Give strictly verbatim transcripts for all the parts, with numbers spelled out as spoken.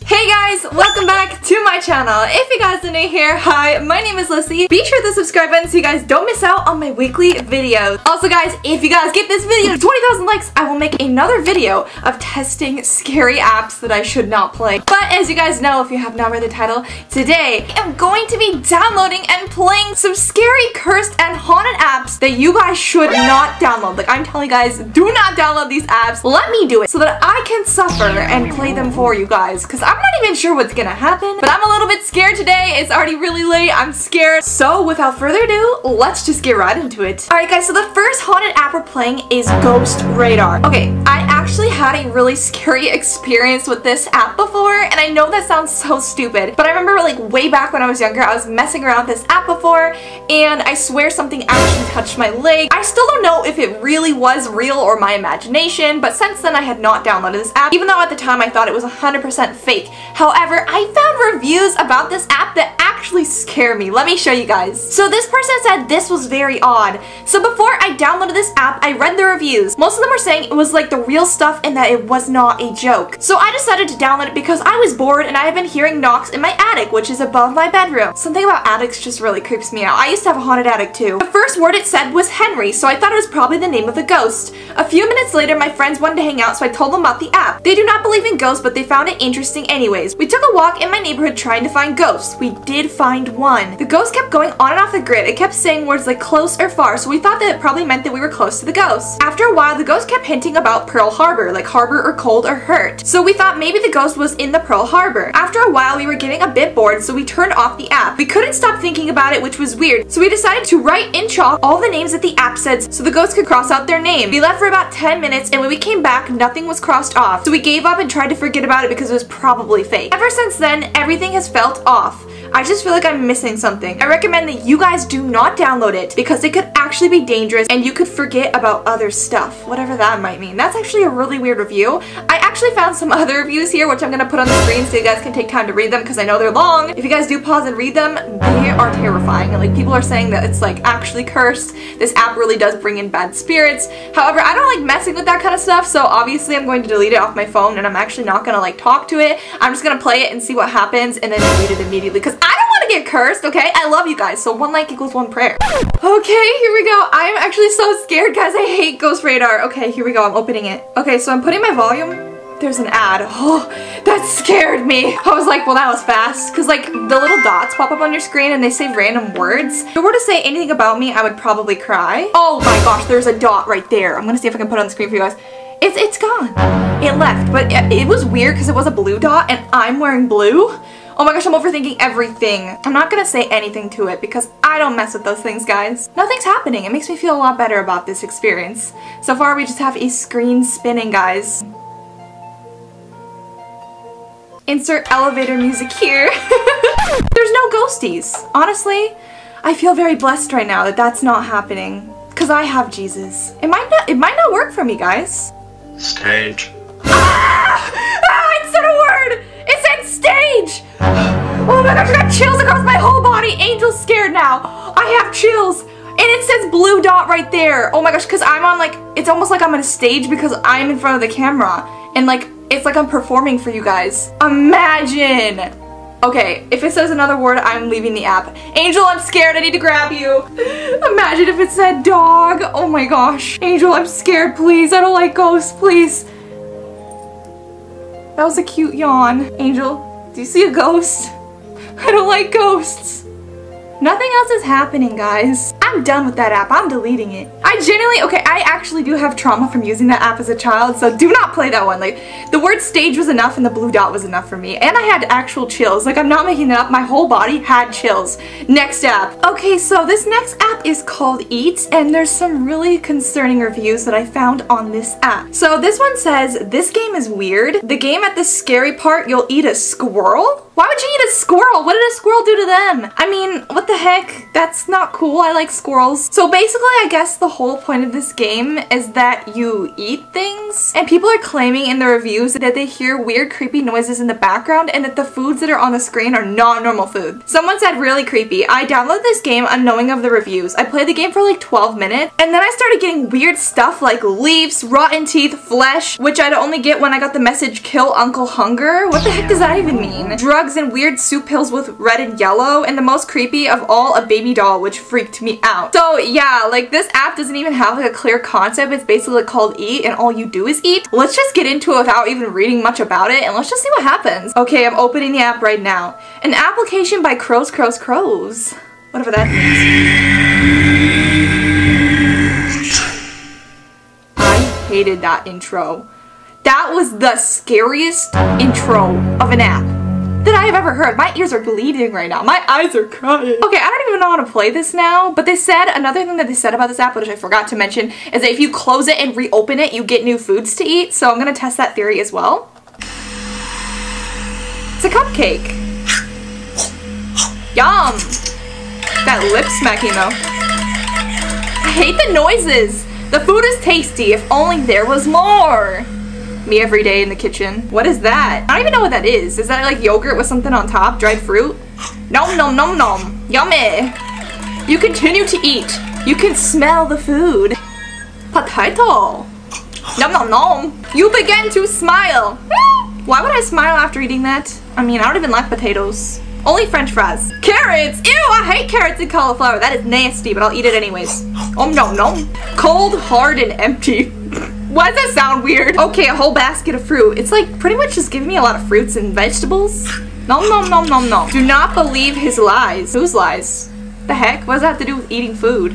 Hey guys, welcome back to my channel. If you guys are new here, hi, my name is Lissy. Be sure to subscribe button so you guys don't miss out on my weekly videos. Also guys, if you guys get this video to twenty thousand likes, I will make another video of testing scary apps that I should not play. But as you guys know, if you have not read the title, today I'm going to be downloading and playing some scary, cursed, and haunted apps that you guys should not download. Like, I'm telling you guys, do not download these apps. Let me do it so that I can suffer and play them for you guys, because I'm not even sure what's gonna happen, but I'm a little bit scared today. It's already really late. I'm scared. So without further ado, let's just get right into it. Alright guys, so the first haunted app we're playing is Ghost Radar. Okay, I actually had a really scary experience with this app before, and I know that sounds so stupid, but I remember like way back when I was younger, I was messing around with this app before, and I swear something actually touched my leg. I still don't know if it really was real or my imagination, but since then I had not downloaded this app, even though at the time I thought it was one hundred percent fake. However, I found reviews about this app that actually scare me. Let me show you guys. So this person said this was very odd. So before I downloaded this app, I read the reviews. Most of them were saying it was like the real stuff and that it was not a joke. So I decided to download it because I was bored and I have been hearing knocks in my attic, which is above my bedroom. Something about attics just really creeps me out. I used to have a haunted attic too. The first word it said was Henry, so I thought it was probably the name of the ghost. A few minutes later, my friends wanted to hang out, so I told them about the app. They do not believe in ghosts, but they found it interesting anyways. We took a walk in my neighborhood trying to find ghosts. We did find one. The ghost kept going on and off the grid. It kept saying words like close or far, so we thought that it probably meant that we were close to the ghost. After a while, the ghost kept hinting about Pearl Harbor, like harbor or cold or hurt. So we thought maybe the ghost was in the Pearl Harbor. After a while, we were getting a bit bored, so we turned off the app. We couldn't stop thinking about it, which was weird, so we decided to write in chalk all the names that the app said so the ghost could cross out their name. We left for about ten minutes, and when we came back, nothing was crossed off, so we gave up and tried to forget about it because it was probably fake. Ever since then, everything has felt off. I just feel like I'm missing something. I recommend that you guys do not download it because it could actually be dangerous and you could forget about other stuff, whatever that might mean. That's actually a really weird review. I actually found some other reviews here, which I'm gonna put on the screen so you guys can take time to read them because I know they're long. If you guys do pause and read them, they are terrifying. And like, people are saying that it's like actually cursed. This app really does bring in bad spirits. However, I don't like messing with that kind of stuff, so obviously I'm going to delete it off my phone and I'm actually not gonna like talk to it. I'm just gonna play it and see what happens and then delete it immediately because I don't want to get cursed, okay? I love you guys, so one like equals one prayer. Okay, here we go. I'm actually so scared, guys. I hate Ghost Radar. Okay, here we go. I'm opening it. Okay, so I'm putting my volume. There's an ad. Oh, that scared me. I was like, well, that was fast. Because, like, the little dots pop up on your screen and they say random words. If it were to say anything about me, I would probably cry. Oh my gosh, there's a dot right there. I'm gonna see if I can put it on the screen for you guys. It's, it's gone. It left, but it, it was weird because it was a blue dot and I'm wearing blue. Oh my gosh, I'm overthinking everything. I'm not gonna say anything to it because I don't mess with those things, guys. Nothing's happening. It makes me feel a lot better about this experience. So far, we just have a screen spinning, guys. Insert elevator music here. There's no ghosties. Honestly, I feel very blessed right now that that's not happening because I have Jesus. It might not, it might not work for me, guys. Stage. Ah! Ah, it said a word! It said stage! Oh my gosh, I got chills across my whole body. Angel's scared now. I have chills. And it says blue dot right there. Oh my gosh, because I'm on like, it's almost like I'm on a stage because I'm in front of the camera. And like, it's like I'm performing for you guys. Imagine! Okay, if it says another word, I'm leaving the app. Angel, I'm scared. I need to grab you. Imagine if it said dog. Oh my gosh. Angel, I'm scared, please. I don't like ghosts, please. That was a cute yawn. Angel, do you see a ghost? I don't like ghosts. Nothing else is happening, guys. I'm done with that app. I'm deleting it. I genuinely, okay, I actually do have trauma from using that app as a child, so do not play that one. Like, the word stage was enough and the blue dot was enough for me. And I had actual chills. Like, I'm not making that up. My whole body had chills. Next app. Okay, so this next app is called Eats, and there's some really concerning reviews that I found on this app. So this one says, this game is weird. The game at the scary part, you'll eat a squirrel? Why would you eat a squirrel? What did a squirrel do to them? I mean, what the heck? That's not cool. I like squirrels. squirrels. So basically, I guess the whole point of this game is that you eat things, and people are claiming in the reviews that they hear weird, creepy noises in the background and that the foods that are on the screen are not normal food. Someone said really creepy. I downloaded this game unknowing of the reviews. I played the game for like twelve minutes, and then I started getting weird stuff like leaves, rotten teeth, flesh, which I'd only get when I got the message, "Kill Uncle Hunger." What the heck does that even mean? Drugs and weird soup pills with red and yellow, and the most creepy of all, a baby doll, which freaked me out. So yeah, like this app doesn't even have like a clear concept. It's basically called Eat, and all you do is eat. Let's just get into it without even reading much about it, and let's just see what happens. Okay, I'm opening the app right now. An application by Crows Crows Crows. Whatever that means. I hated that intro. That was the scariest intro of an app that I have ever heard. My ears are bleeding right now. My eyes are crying. Okay, I don't even know how to play this now, but they said, another thing that they said about this app, which I forgot to mention, is that if you close it and reopen it, you get new foods to eat, so I'm gonna test that theory as well. It's a cupcake. Yum! That lip smacking though. I hate the noises! The food is tasty, if only there was more! Me every day in the kitchen. What is that? I don't even know what that is. Is that like yogurt with something on top? Dried fruit? Nom nom nom nom. Yummy. You continue to eat. You can smell the food. Potato. Nom nom nom. You begin to smile. Why would I smile after eating that? I mean, I don't even like potatoes. Only French fries. Carrots! Ew, I hate carrots and cauliflower. That is nasty, but I'll eat it anyways. Om nom nom. Cold, hard, and empty. Why does that sound weird? Okay, a whole basket of fruit. It's like pretty much just giving me a lot of fruits and vegetables. Nom nom nom nom nom. Do not believe his lies. Whose lies? The heck? What does that have to do with eating food?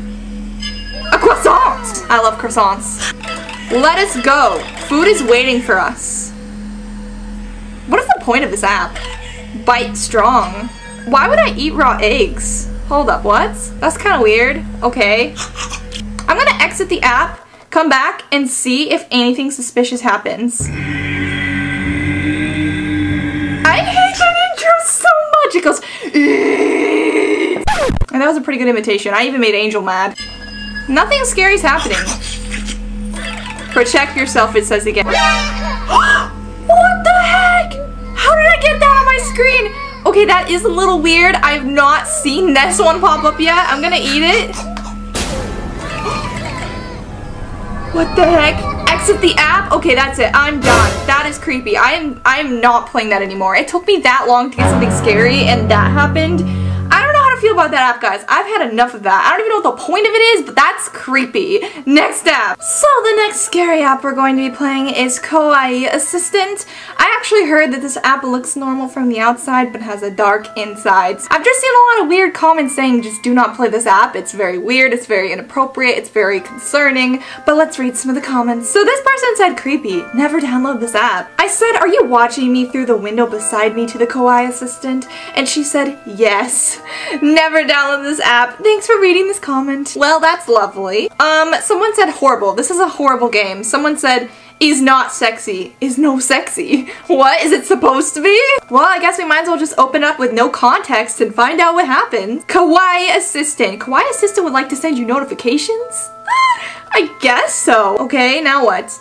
A croissant! I love croissants. Let us go. Food is waiting for us. What is the point of this app? Bite strong. Why would I eat raw eggs? Hold up, what? That's kind of weird. Okay. I'm gonna exit the app. Come back and see if anything suspicious happens. I hate that intro so much! It goes... And that was a pretty good imitation. I even made Angel mad. Nothing scary is happening. Protect yourself, it says again. What the heck? How did I get that on my screen? Okay, that is a little weird. I've not seen this one pop up yet. I'm gonna eat it. What the heck? Exit the app? Okay, that's it. I'm done. That is creepy. I am I am not playing that anymore. It took me that long to get something scary and that happened. I don't know how to feel about that app, guys. I've had enough of that. I don't even know what the point of it is, but that's creepy. Next app. So the next scary app we're going to be playing is Kawaii Assistant. I actually heard that this app looks normal from the outside but has a dark inside. I've just seen a lot of weird comments saying just do not play this app. It's very weird, it's very inappropriate, it's very concerning. But let's read some of the comments. So this person said, creepy, never download this app. I said, are you watching me through the window beside me to the Kawaii Assistant? And she said, yes. Never download this app. Thanks for reading this comment. Well, that's lovely. Um, someone said horrible. This is a horrible game. Someone said, is not sexy. Is no sexy. What? Is it supposed to be? Well, I guess we might as well just open up with no context and find out what happens. Kawaii Assistant. Kawaii Assistant would like to send you notifications? I guess so. Okay, now what?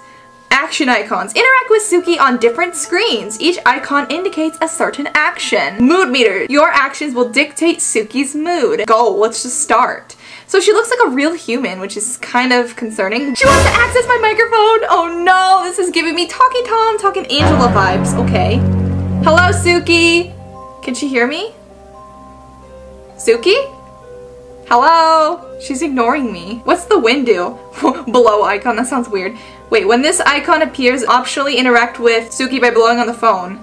Action icons. Interact with Suki on different screens. Each icon indicates a certain action. Mood meter. Your actions will dictate Suki's mood. Go, let's just start. So she looks like a real human, which is kind of concerning. She wants to access my microphone! Oh no, this is giving me Talking Tom, Talking Angela vibes. Okay. Hello, Suki! Can she hear me? Suki? Hello? She's ignoring me. What's the window? Blow icon, that sounds weird. Wait, when this icon appears, optionally interact with Suki by blowing on the phone.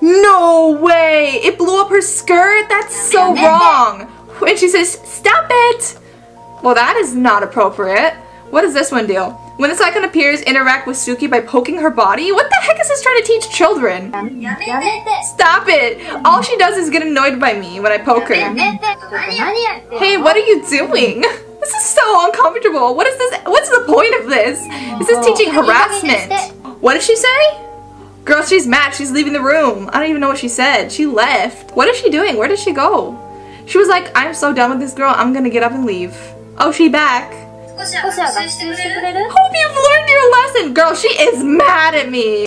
No way! It blew up her skirt? That's so wrong! And she says, stop it! Well, that is not appropriate. What does this one do? When this icon appears, interact with Suki by poking her body? What the heck is this trying to teach children? Stop it! All she does is get annoyed by me when I poke her. Hey, what are you doing? This is so uncomfortable. What is this? What's the point of this? This is teaching harassment. What did she say? Girl, she's mad. She's leaving the room. I don't even know what she said. She left. What is she doing? Where did she go? She was like, I'm so done with this girl, I'm gonna get up and leave. Oh, she back. Hope you've learned your lesson. Girl, she is mad at me.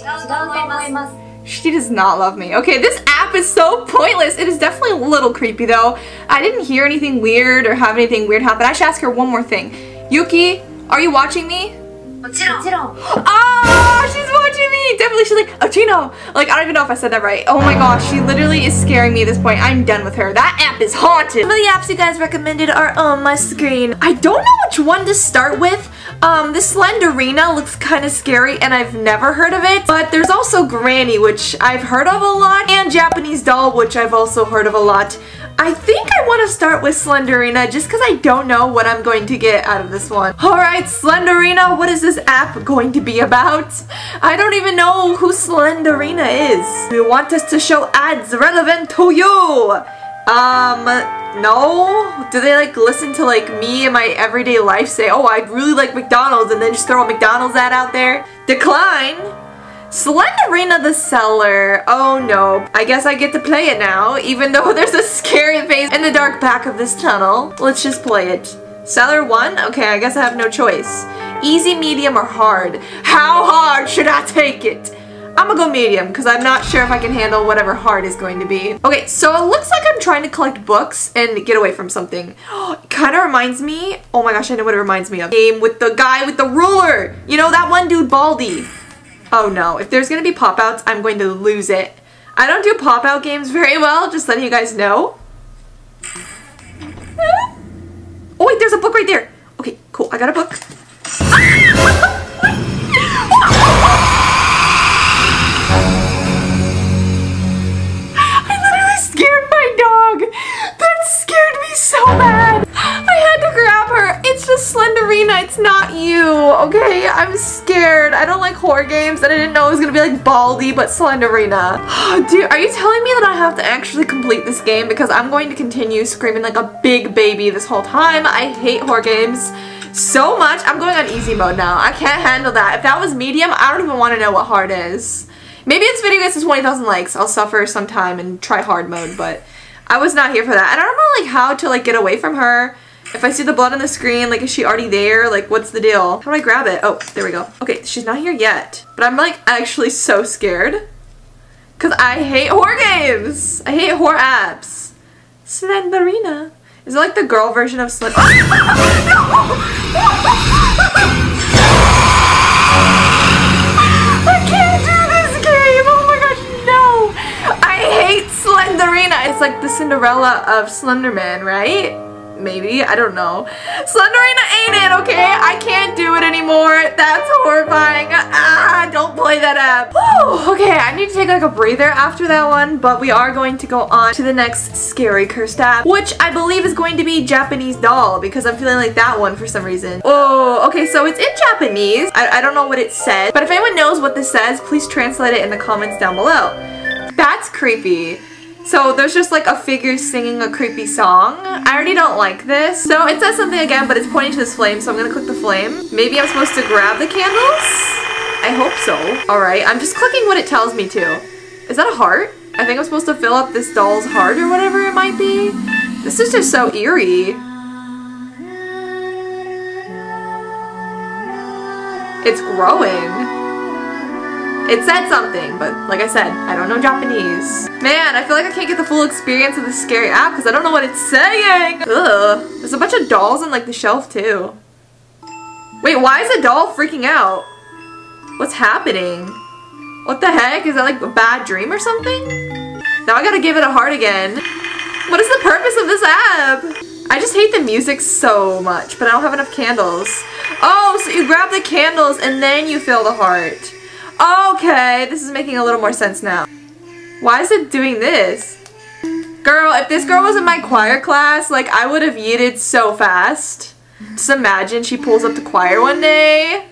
She does not love me. Okay, this app is so pointless. It is definitely a little creepy though. I didn't hear anything weird or have anything weird happen. I should ask her one more thing. Yuki, are you watching me? Oh, she's watching me! Definitely, she's like, Ochino! Like, I don't even know if I said that right. Oh my gosh, she literally is scaring me at this point. I'm done with her. That app is haunted. Some of the apps you guys recommended are on my screen. I don't know which one to start with. Um, this Slendrina looks kind of scary, and I've never heard of it. But there's also Granny, which I've heard of a lot, and Japanese Doll, which I've also heard of a lot. I think I want to start with Slendrina just because I don't know what I'm going to get out of this one. Alright, Slendrina, what is this app going to be about? I don't even know who Slendrina is. You want us to show ads relevant to you? Um, no? Do they like listen to like me in my everyday life say, oh, I really like McDonald's, and then just throw a McDonald's ad out there? Decline! Slendrina the Cellar. Oh no. I guess I get to play it now, even though there's a scary face in the dark back of this tunnel. Let's just play it. Cellar one? Okay, I guess I have no choice. Easy, medium, or hard? How hard should I take it? I'm gonna go medium, because I'm not sure if I can handle whatever hard is going to be. Okay, so it looks like I'm trying to collect books and get away from something. It kind of reminds me, oh my gosh, I know what it reminds me of. Game with the guy with the ruler. You know, that one dude, Baldi. Oh no, if there's gonna be pop-outs, I'm going to lose it. I don't do pop-out games very well, just letting you guys know. Oh wait, there's a book right there! Okay, cool, I got a book. I literally scared my dog! That scared me so bad! I had to grab her! It's just Slendrina, it's not you, okay? I'm scared. I don't like horror games, and I didn't know it was gonna be like Baldi, but Slendrina. Oh, dude, are you telling me that I have to actually complete this game? Because I'm going to continue screaming like a big baby this whole time. I hate horror games so much. I'm going on easy mode now. I can't handle that. If that was medium, I don't even want to know what hard is. Maybe this video gets to twenty thousand likes. I'll suffer sometime and try hard mode, but I was not here for that. I don't know like how to like get away from her. If I see the blood on the screen, like, is she already there? Like, what's the deal? How do I grab it? Oh, there we go. Okay, she's not here yet. But I'm, like, actually so scared. Because I hate horror games. I hate horror apps. Slendrina. Is it, like, the girl version of Slend- I can't do this game! Oh my gosh, no! I hate Slendrina. It's like the Cinderella of Slenderman, right? Maybe, I don't know. Slendrina ain't it, okay? I can't do it anymore. That's horrifying. Ah, don't play that app. Whew, okay, I need to take like a breather after that one, but we are going to go on to the next scary cursed app, which I believe is going to be Japanese Doll, because I'm feeling like that one for some reason. Oh, okay, so it's in Japanese. I, I don't know what it says, but if anyone knows what this says, please translate it in the comments down below. That's creepy. So there's just like a figure singing a creepy song. I already don't like this. So it says something again, but it's pointing to this flame, so I'm gonna click the flame. Maybe I'm supposed to grab the candles? I hope so. Alright, I'm just clicking what it tells me to. Is that a heart? I think I'm supposed to fill up this doll's heart or whatever it might be. This is just so eerie. It's growing. It said something, but like I said, I don't know Japanese. Man, I feel like I can't get the full experience of this scary app because I don't know what it's saying. Ugh. There's a bunch of dolls on like the shelf too. Wait, why is a doll freaking out? What's happening? What the heck? Is that like a bad dream or something? Now I gotta give it a heart again. What is the purpose of this app? I just hate the music so much, but I don't have enough candles. Oh, so you grab the candles and then you fill the heart. Okay, this is making a little more sense now. Why is it doing this? Girl, if this girl was in my choir class, like, I would have yeeted so fast. Just imagine she pulls up the choir one day.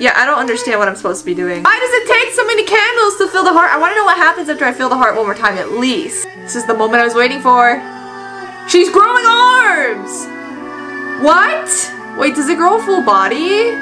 Yeah, I don't understand what I'm supposed to be doing. Why does it take so many candles to fill the heart? I want to know what happens after I fill the heart one more time at least. This is the moment I was waiting for. She's growing arms! What? Wait, does it grow a full body?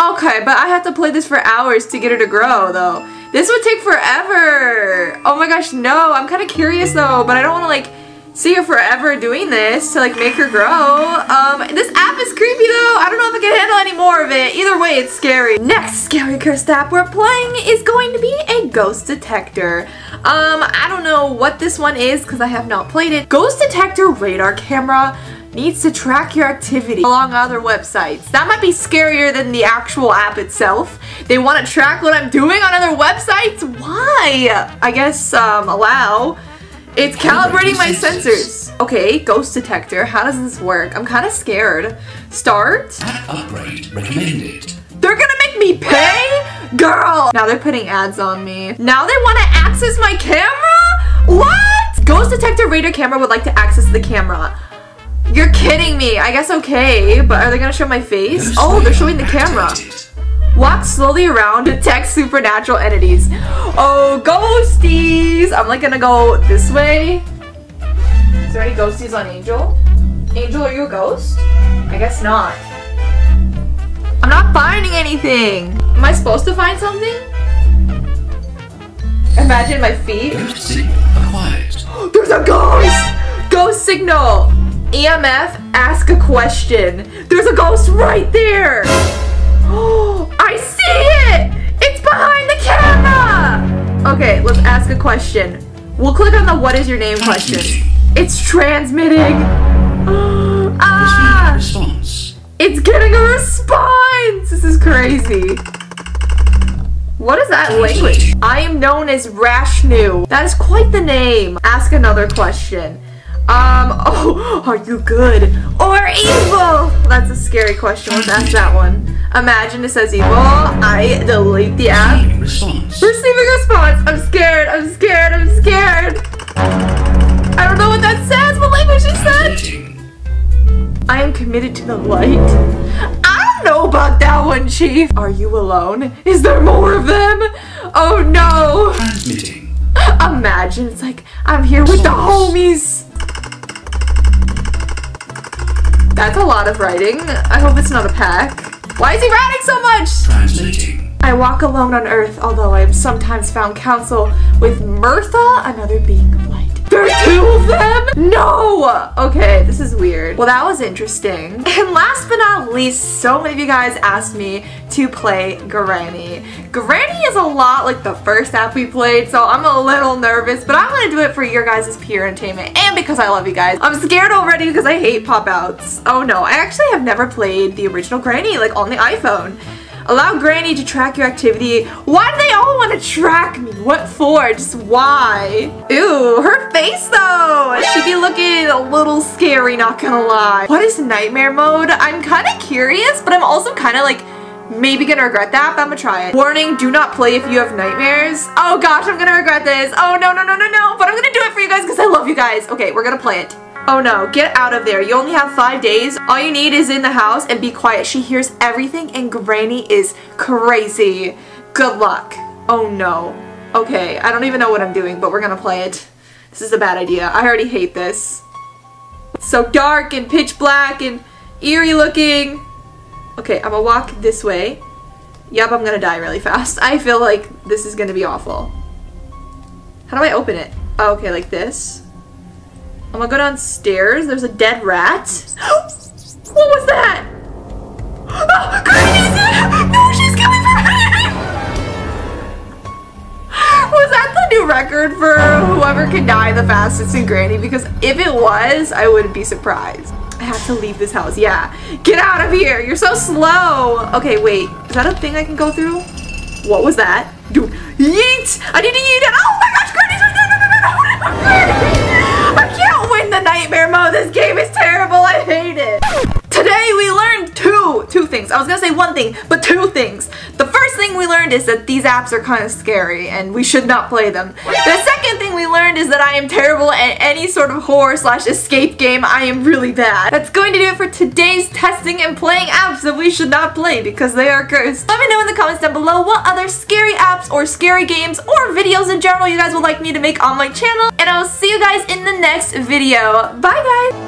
Okay, but I have to play this for hours to get her to grow, though. This would take forever. Oh my gosh, no. I'm kind of curious though, but I don't want to like see her forever doing this to like make her grow. Um, this app is creepy though. I don't know if I can handle any more of it. Either way, it's scary. Next scary cursed app we're playing is going to be a ghost detector. Um, I don't know what this one is because I have not played it. Ghost detector radar camera needs to track your activity along other websites. That might be scarier than the actual app itself. They want to track what I'm doing on other websites? Why? I guess, um, allow. It's calibrating my sensors. Okay, ghost detector. How does this work? I'm kind of scared. Start. Upgrade recommended. They're gonna make me pay? Girl! Now they're putting ads on me. Now they want to access my camera? What? Ghost detector radar camera would like to access the camera. You're kidding me. I guess okay, but are they gonna show my face? Oh, they're showing the camera. Walk slowly around, detect supernatural entities. Oh, ghosties! I'm like gonna go this way. Is there any ghosties on Angel? Angel, are you a ghost? I guess not. I'm not finding anything. Am I supposed to find something? Imagine my feet. Ghost signal acquired. There's a ghost! Ghost signal! E M F, ask a question. There's a ghost right there! Oh, I see it! It's behind the camera! Okay, let's ask a question. We'll click on the what is your name question. It's transmitting! Ah! Response. It's getting a response! This is crazy. What is that language? I am known as Rashnu. That is quite the name. Ask another question. Um, oh, are you good or evil? That's a scary question. Let's ask that one. Imagine it says evil. I delete the app. Receiving response. Receiving response. I'm scared. I'm scared. I'm scared. I don't know what that says. What language is that? I am committed to the light. I don't know about that one, Chief. Are you alone? Is there more of them? Oh no. Transmitting. Imagine it's like I'm here with the homies. That's a lot of writing. I hope it's not a pack. Why is he writing so much? Translating. I walk alone on Earth, although I have sometimes found counsel with Mirtha, another being of light. There's two of them? No! Okay, this is weird. Well, that was interesting. And last but not least, so many of you guys asked me to play Granny. Granny is a lot like the first app we played, so I'm a little nervous, but I'm gonna do it for your guys' pure entertainment and because I love you guys. I'm scared already because I hate pop-outs. Oh no, I actually have never played the original Granny, like on the iPhone. Allow Granny to track your activity. Why do they all want to track me? What for? Just why? Ew, her face though! She'd be looking a little scary, not gonna lie. What is nightmare mode? I'm kind of curious, but I'm also kind of like maybe gonna regret that, but I'm gonna try it. Warning, do not play if you have nightmares. Oh gosh, I'm gonna regret this. Oh no, no, no, no, no. But I'm gonna do it for you guys because I love you guys. Okay, we're gonna play it. Oh no, get out of there. You only have five days. All you need is in the house and be quiet. She hears everything and Granny is crazy. Good luck. Oh no. Okay, I don't even know what I'm doing, but we're gonna play it. This is a bad idea. I already hate this. It's so dark and pitch black and eerie looking. Okay, I'm gonna walk this way. Yep, I'm gonna die really fast. I feel like this is gonna be awful. How do I open it? Oh, okay, like this. I'm gonna go downstairs. There's a dead rat. What was that? Oh, Granny's dead! No, she's coming for her! Was that the new record for whoever can die the fastest in Granny? Because if it was, I wouldn't be surprised. I have to leave this house. Yeah. Get out of here! You're so slow! Okay, wait. Is that a thing I can go through? What was that? Dude, yeet! I need to yeet it! Oh my gosh, Granny's right there! No, no, no, no, no, no, no, no. The nightmare mode. This game is terrible. I hate it. Today we learned two two things. I was gonna say one thing, but two things. The first thing we learned is that these apps are kind of scary and we should not play them. The second thing we learned is that I am terrible at any sort of horror slash escape game. I am really bad. That's going to do it for today's testing and playing apps that we should not play because they are cursed. Let me know in the comments down below what other scary apps or scary games or videos in general you guys would like me to make on my channel, and I'll see you guys in the next video. Bye guys!